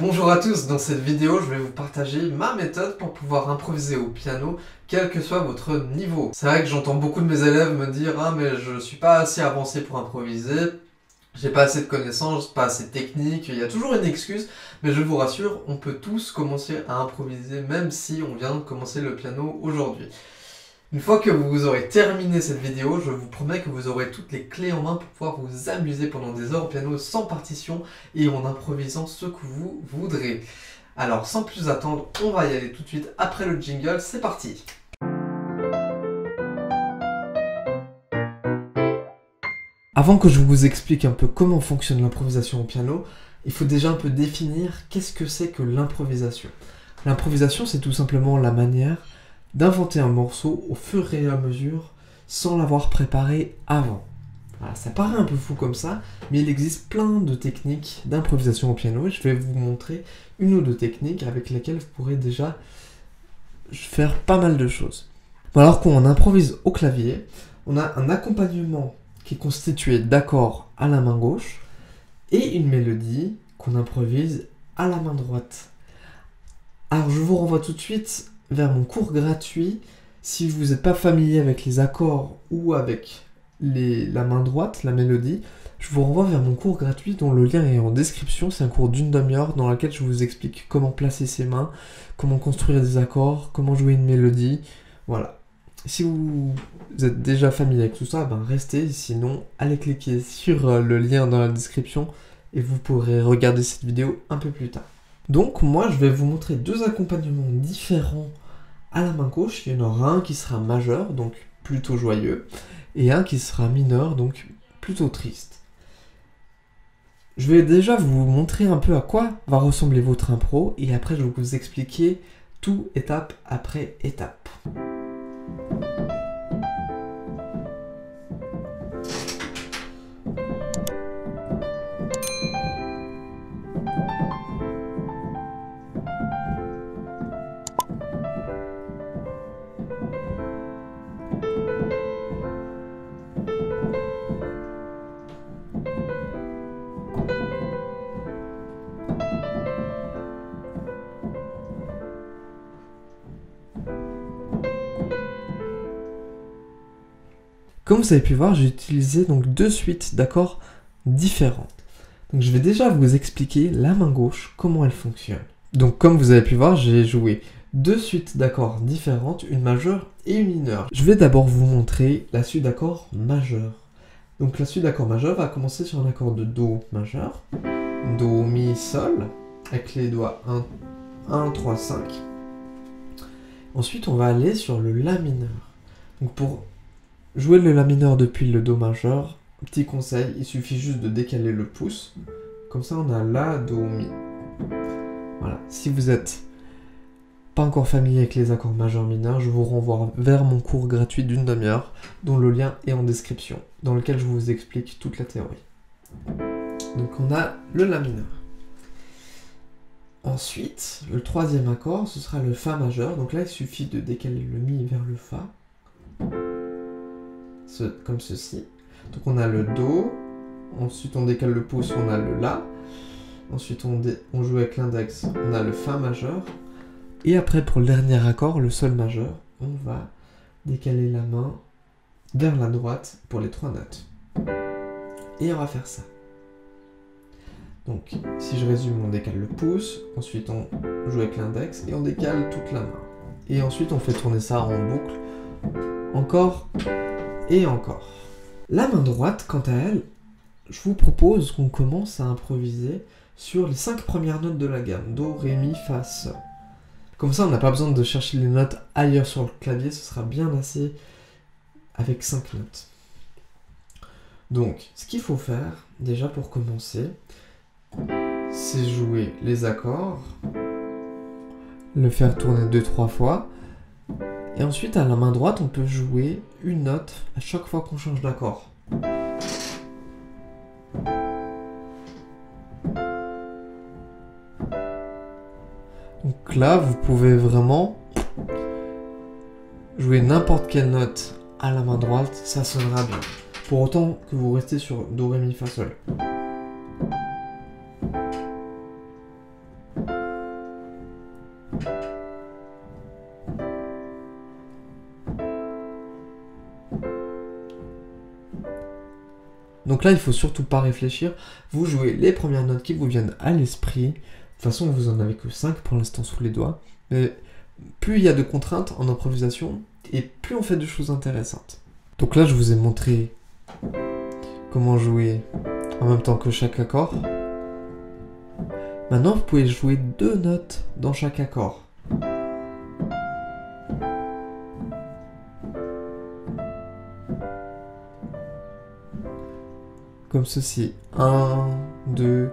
Bonjour à tous, dans cette vidéo je vais vous partager ma méthode pour pouvoir improviser au piano quel que soit votre niveau. C'est vrai que j'entends beaucoup de mes élèves me dire « Ah mais je suis pas assez avancé pour improviser, j'ai pas assez de connaissances, pas assez de techniques », il y a toujours une excuse, mais je vous rassure, on peut tous commencer à improviser même si on vient de commencer le piano aujourd'hui. Une fois que vous aurez terminé cette vidéo, je vous promets que vous aurez toutes les clés en main pour pouvoir vous amuser pendant des heures au piano sans partition et en improvisant ce que vous voudrez. Alors sans plus attendre, on va y aller tout de suite après le jingle, c'est parti! Avant que je vous explique un peu comment fonctionne l'improvisation au piano, il faut déjà un peu définir qu'est-ce que c'est que l'improvisation. L'improvisation, c'est tout simplement la manière d'inventer un morceau au fur et à mesure sans l'avoir préparé avant. Voilà, ça paraît un peu fou comme ça, mais il existe plein de techniques d'improvisation au piano et je vais vous montrer une ou deux techniques avec lesquelles vous pourrez déjà faire pas mal de choses. Bon, alors qu'on improvise au clavier, on a un accompagnement qui est constitué d'accords à la main gauche et une mélodie qu'on improvise à la main droite. Alors je vous renvoie tout de suite vers mon cours gratuit. Si vous n'êtes pas familier avec les accords ou avec la main droite, la mélodie, je vous renvoie vers mon cours gratuit dont le lien est en description. C'est un cours d'une demi-heure dans lequel je vous explique comment placer ses mains, comment construire des accords, comment jouer une mélodie. Voilà. Si vous êtes déjà familier avec tout ça, ben restez, sinon allez cliquer sur le lien dans la description et vous pourrez regarder cette vidéo un peu plus tard. Donc moi je vais vous montrer deux accompagnements différents à la main gauche. Il y en aura un qui sera majeur, donc plutôt joyeux, et un qui sera mineur, donc plutôt triste. Je vais déjà vous montrer un peu à quoi va ressembler votre impro, et après je vais vous expliquer tout étape après étape. Comme vous avez pu voir, j'ai utilisé donc deux suites d'accords différentes. Donc je vais déjà vous expliquer la main gauche, comment elle fonctionne. Donc comme vous avez pu voir, j'ai joué deux suites d'accords différentes, une majeure et une mineure. Je vais d'abord vous montrer la suite d'accords majeurs. Donc la suite d'accords majeurs va commencer sur un accord de Do majeur, Do, Mi, Sol, avec les doigts 1, 3, 5. Ensuite on va aller sur le La mineur. Donc pour jouer le La mineur depuis le Do majeur, petit conseil, il suffit juste de décaler le pouce, comme ça on a La, Do, Mi. Voilà, si vous n'êtes pas encore familier avec les accords majeurs mineurs, je vous renvoie vers mon cours gratuit d'une demi-heure, dont le lien est en description, dans lequel je vous explique toute la théorie. Donc on a le La mineur. Ensuite, le troisième accord, ce sera le Fa majeur, donc là il suffit de décaler le Mi vers le Fa, comme ceci. Donc on a le Do, ensuite on décale le pouce, on a le La, ensuite on joue avec l'index, on a le Fa majeur, et après pour le dernier accord, le Sol majeur, on va décaler la main vers la droite pour les trois notes. Et on va faire ça. Donc si je résume, on décale le pouce, ensuite on joue avec l'index, et on décale toute la main. Et ensuite on fait tourner ça en boucle, encore et encore. La main droite, quant à elle, je vous propose qu'on commence à improviser sur les 5 premières notes de la gamme. Do, Ré, Mi, Fa, Sol. Comme ça, on n'a pas besoin de chercher les notes ailleurs sur le clavier, ce sera bien assez avec 5 notes. Donc, ce qu'il faut faire, déjà pour commencer, c'est jouer les accords, le faire tourner 2-3 fois, et ensuite, à la main droite, on peut jouer une note à chaque fois qu'on change d'accord. Donc là, vous pouvez vraiment jouer n'importe quelle note à la main droite, ça sonnera bien. Pour autant que vous restez sur Do, Ré, Mi, Fa, Sol. Donc là, il ne faut surtout pas réfléchir. Vous jouez les premières notes qui vous viennent à l'esprit. De toute façon, vous en avez que 5 pour l'instant sous les doigts. Mais plus il y a de contraintes en improvisation, et plus on fait de choses intéressantes. Donc là, je vous ai montré comment jouer en même temps que chaque accord. Maintenant, vous pouvez jouer 2 notes dans chaque accord. Comme ceci. 1, 2,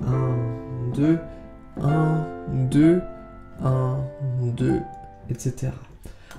1, 2, 1, 2, 1, 2, etc.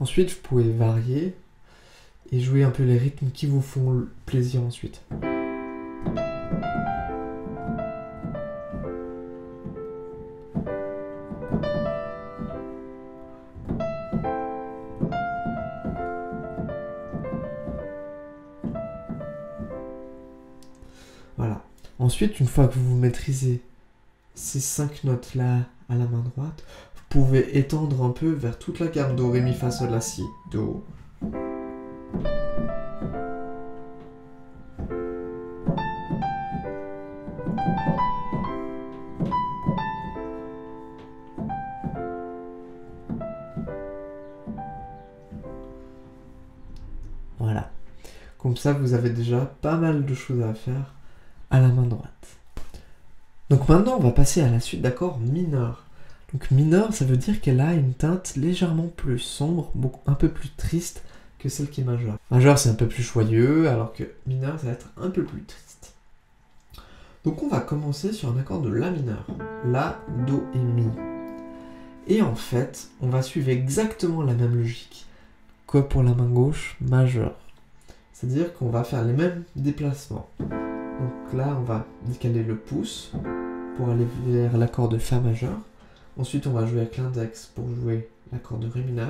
Ensuite, vous pouvez varier et jouer un peu les rythmes qui vous font plaisir ensuite. Voilà. Ensuite, une fois que vous maîtrisez ces 5 notes-là à la main droite, vous pouvez étendre un peu vers toute la gamme do, ré, mi, fa, sol, la, si, do. Voilà. Comme ça, vous avez déjà pas mal de choses à faire à la main droite. Donc maintenant, on va passer à la suite d'accords mineurs. Donc mineur, ça veut dire qu'elle a une teinte légèrement plus sombre, un peu plus triste que celle qui est majeure. Majeur, c'est un peu plus joyeux, alors que mineur, ça va être un peu plus triste. Donc on va commencer sur un accord de la mineur. La, do et mi. Et en fait, on va suivre exactement la même logique que pour la main gauche majeure. C'est-à-dire qu'on va faire les mêmes déplacements. Donc là, on va décaler le pouce pour aller vers l'accord de Fa majeur. Ensuite, on va jouer avec l'index pour jouer l'accord de Ré mineur.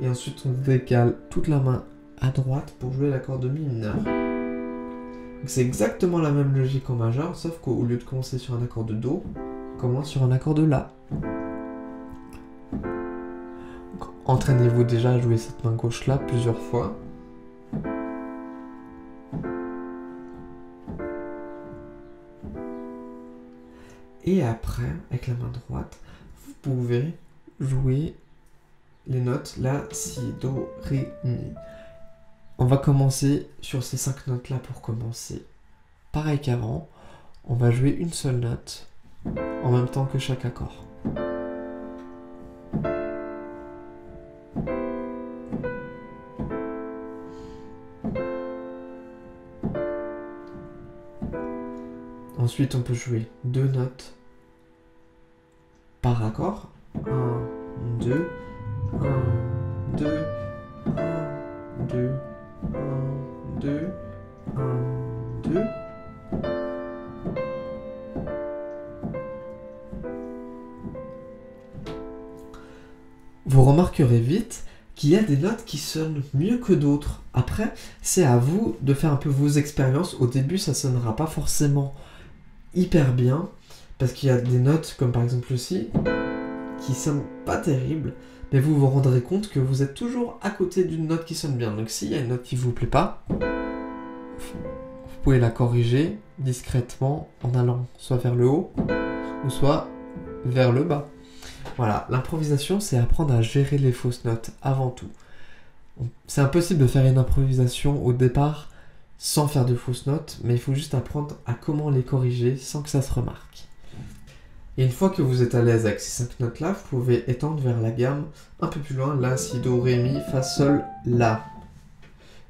Et ensuite, on décale toute la main à droite pour jouer l'accord de Mi mineur. C'est exactement la même logique en majeur, sauf qu'au lieu de commencer sur un accord de Do, on commence sur un accord de La. Entraînez-vous déjà à jouer cette main gauche-là plusieurs fois. Et après, avec la main droite, vous pouvez jouer les notes La, Si, Do, Ré, Mi. On va commencer sur ces 5 notes-là pour commencer. Pareil qu'avant, on va jouer une seule note en même temps que chaque accord. Ensuite, on peut jouer 2 notes par accord. 1, 2, 1, 2, 1, 2, 1, 2, 1, 2. Vous remarquerez vite qu'il y a des notes qui sonnent mieux que d'autres. Après, c'est à vous de faire un peu vos expériences. Au début, ça ne sonnera pas forcément hyper bien, parce qu'il y a des notes comme par exemple ceci qui sonnent pas terribles, mais vous vous rendrez compte que vous êtes toujours à côté d'une note qui sonne bien. Donc s'il y a une note qui vous plaît pas, vous pouvez la corriger discrètement en allant soit vers le haut ou soit vers le bas. Voilà, l'improvisation, c'est apprendre à gérer les fausses notes avant tout. C'est impossible de faire une improvisation au départ sans faire de fausses notes, mais il faut juste apprendre à comment les corriger sans que ça se remarque. Et une fois que vous êtes à l'aise avec ces 5 notes-là, vous pouvez étendre vers la gamme un peu plus loin, La, Si, Do, Ré, Mi, Fa, Sol, La.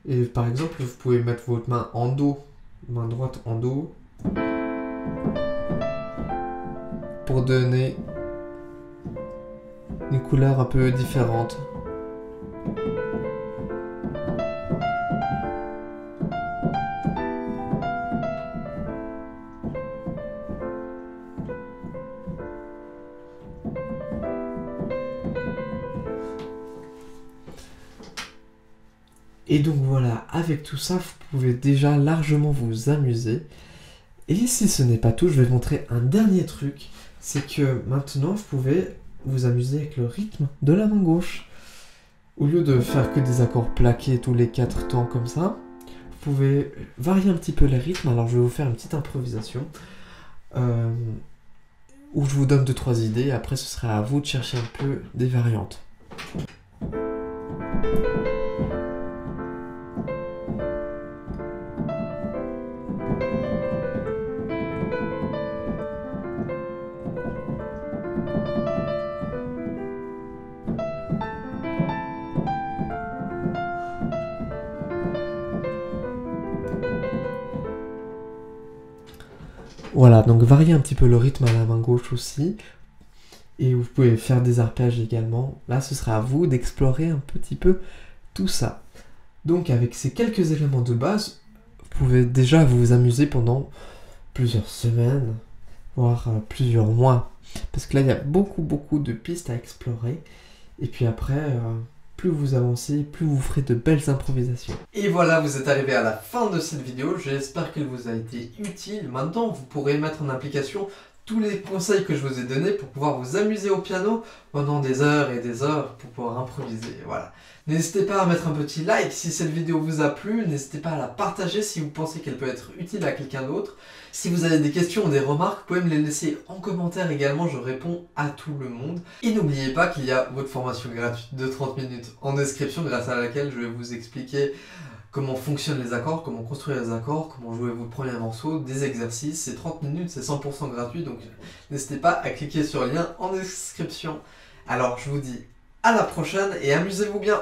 Et par exemple, vous pouvez mettre votre main en Do, main droite en Do, pour donner une couleur un peu différente. Et donc voilà, avec tout ça, vous pouvez déjà largement vous amuser. Et si ce n'est pas tout, je vais vous montrer un dernier truc. C'est que maintenant, vous pouvez vous amuser avec le rythme de la main gauche. Au lieu de faire que des accords plaqués tous les 4 temps comme ça, vous pouvez varier un petit peu les rythmes. Alors je vais vous faire une petite improvisation où je vous donne 2-3 idées. Après ce sera à vous de chercher un peu des variantes. Voilà, donc variez un petit peu le rythme à la main gauche aussi. Et vous pouvez faire des arpèges également. Là, ce sera à vous d'explorer un petit peu tout ça. Donc avec ces quelques éléments de base, vous pouvez déjà vous amuser pendant plusieurs semaines, voire plusieurs mois. Parce que là, il y a beaucoup de pistes à explorer. Et puis après... plus vous avancez, plus vous ferez de belles improvisations. Et voilà, vous êtes arrivé à la fin de cette vidéo. J'espère qu'elle vous a été utile. Maintenant, vous pourrez mettre en application tous les conseils que je vous ai donnés pour pouvoir vous amuser au piano pendant des heures et des heures pour pouvoir improviser. Voilà. N'hésitez pas à mettre un petit like si cette vidéo vous a plu. N'hésitez pas à la partager si vous pensez qu'elle peut être utile à quelqu'un d'autre. Si vous avez des questions ou des remarques, vous pouvez me les laisser en commentaire également, je réponds à tout le monde. Et n'oubliez pas qu'il y a votre formation gratuite de 30 minutes en description, grâce à laquelle je vais vous expliquer comment fonctionnent les accords, comment construire les accords, comment jouer vos premiers morceaux, des exercices. C'est 30 minutes, c'est 100% gratuit, donc n'hésitez pas à cliquer sur le lien en description. Alors je vous dis à la prochaine et amusez-vous bien!